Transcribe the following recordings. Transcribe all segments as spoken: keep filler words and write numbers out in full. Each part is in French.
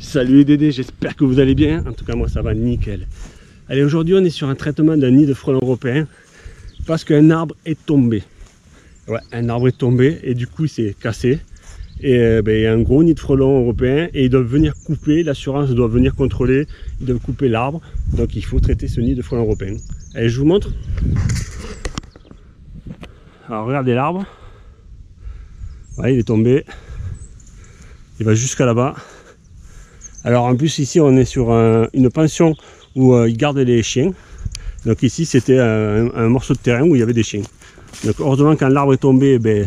Salut les Dédés, j'espère que vous allez bien. En tout cas moi ça va nickel. Allez, aujourd'hui on est sur un traitement d'un nid de frelons européen parce qu'un arbre est tombé. Ouais, un arbre est tombé et du coup il s'est cassé. Et euh, ben, il y a un gros nid de frelons européen et ils doivent venir couper, l'assurance doit venir contrôler, ils doivent couper l'arbre. Donc il faut traiter ce nid de frelons européen. Allez, je vous montre. Alors regardez l'arbre. Ouais, il est tombé. Il va jusqu'à là-bas. Alors en plus ici on est sur un, une pension où euh, ils gardent les chiens. Donc ici c'était un, un morceau de terrain où il y avait des chiens. Donc heureusement quand l'arbre est tombé, ben,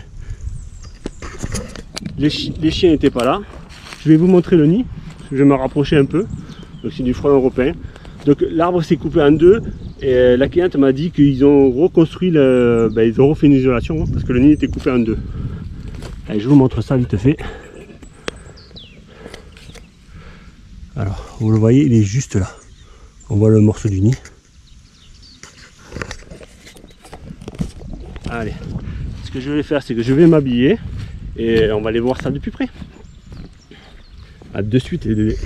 les, chi les chiens n'étaient pas là. Je vais vous montrer le nid, je vais me rapprocher un peu. Donc c'est du frelon européen. Donc l'arbre s'est coupé en deux et la cliente m'a dit qu'ils ont reconstruit, le, ben, ils ont refait une isolation parce que le nid était coupé en deux. Allez, je vous montre ça vite fait. Alors, vous le voyez, il est juste là. On voit le morceau du nid. Allez, ce que je vais faire, c'est que je vais m'habiller et on va aller voir ça de plus près. À de suite les Dédés.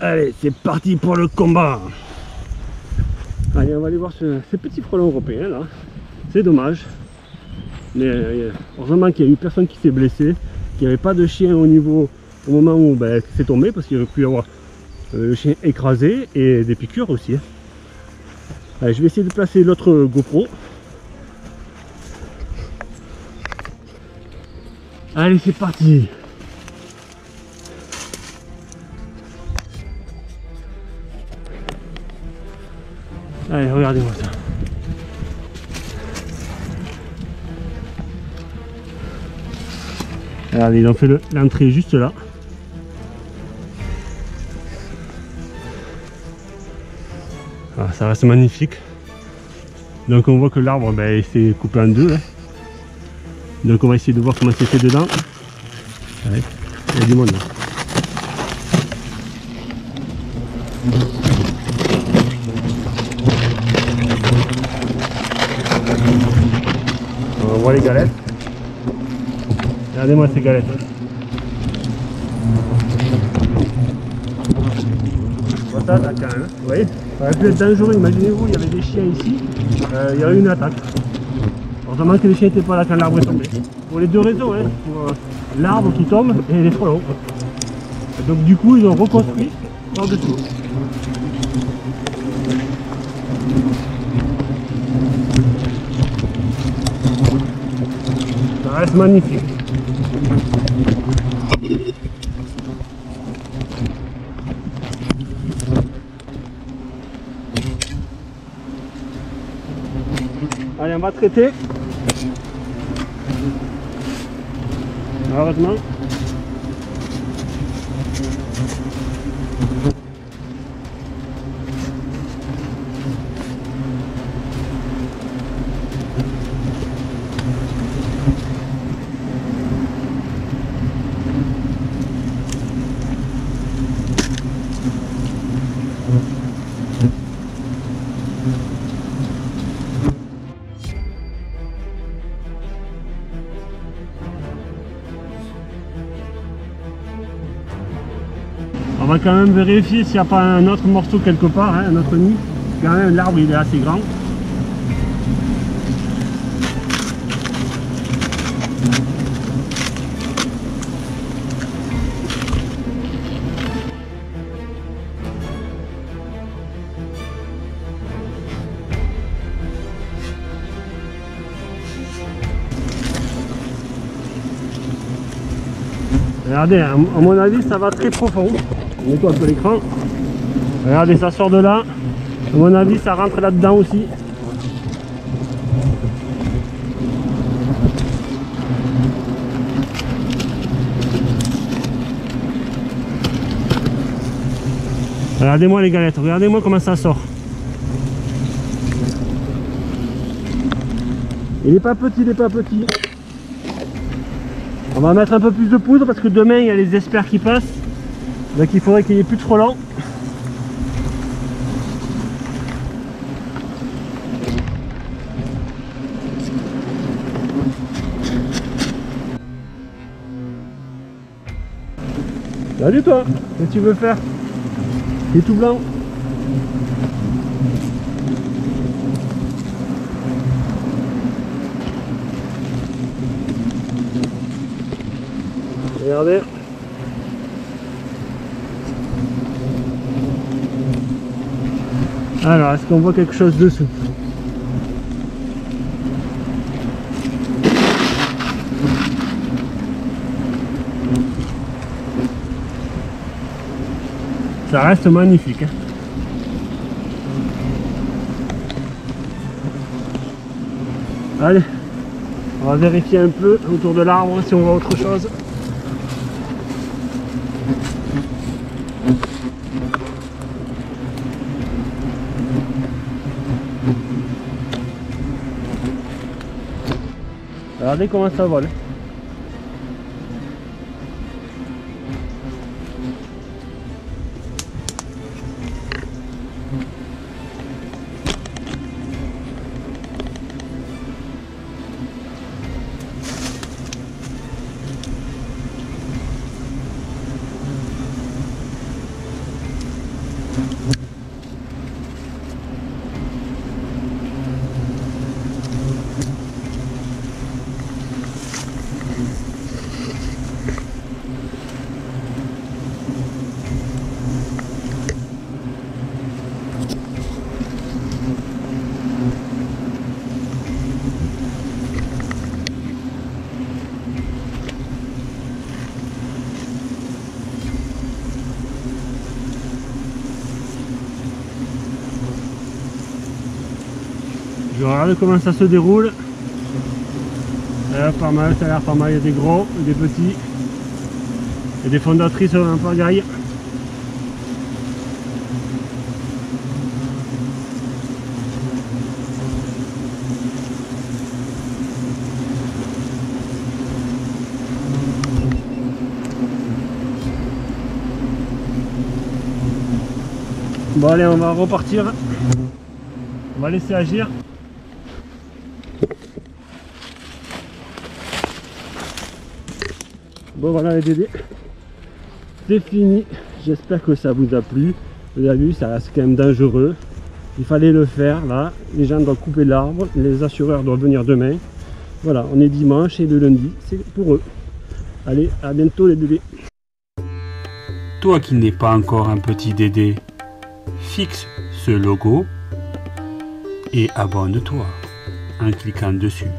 Allez, c'est parti pour le combat. Allez, on va aller voir ce, ces petits frelons européens là. C'est dommage. Mais euh, heureusement qu'il n'y a eu personne qui s'est blessé, qu'il n'y avait pas de chien au niveau au moment où ben, c'est tombé, parce qu'il aurait pu y avoir euh, le chien écrasé et des piqûres aussi. Allez, je vais essayer de placer l'autre GoPro. Allez, c'est parti. Allez, regardez-moi ça. Regardez, ils ont fait l'entrée juste là. Ah, ça reste magnifique. Donc on voit que l'arbre, ben, il s'est coupé en deux. Hein. Donc on va essayer de voir comment c'est fait dedans. Allez, il y a du monde là. On voit les galettes. Regardez-moi ces galettes. Ça attaque quand même. Vous voyez, ça aurait pu être dangereux. Imaginez-vous, il y avait des chiens ici. Euh, il y a eu une attaque. Heureusement que les chiens n'étaient pas là quand l'arbre est tombé. Pour les deux raisons, hein, pour euh, l'arbre qui tombe et les frelons. Donc du coup, ils ont reconstruit par-dessous. Ça reste magnifique. Allez, on va traiter. Heureusement. On va quand même vérifier s'il n'y a pas un autre morceau quelque part, hein, un autre nid. Quand même l'arbre il est assez grand. Regardez, à mon avis ça va très profond. On nettoie un peu l'écran. Regardez, ça sort de là. À mon avis, ça rentre là-dedans aussi. Regardez-moi les galettes. Regardez-moi comment ça sort. Il n'est pas petit, il n'est pas petit. On va mettre un peu plus de poudre parce que demain, il y a les experts qui passent. Donc il faudrait qu'il n'y ait plus de frelons. Salut toi, qu'est-ce que tu veux faire? T'es tout blanc. Regardez. Alors, est-ce qu'on voit quelque chose dessous? Ça reste magnifique, hein. Allez, on va vérifier un peu autour de l'arbre si on voit autre chose. Regardez comment ça vole. Regardez comment ça se déroule. Ça a l'air pas mal, ça a l'air pas mal. Il y a des gros, des petits. Et des fondatrices en pagaille. Bon allez, on va repartir. On va laisser agir. Bon voilà les bébés, c'est fini, j'espère que ça vous a plu. Vous avez vu, ça reste quand même dangereux, il fallait le faire là, les gens doivent couper l'arbre, les assureurs doivent venir demain. Voilà, on est dimanche et le lundi, c'est pour eux. Allez, à bientôt les bébés. Toi qui n'es pas encore un petit dédé, fixe ce logo et abonne-toi en cliquant dessus.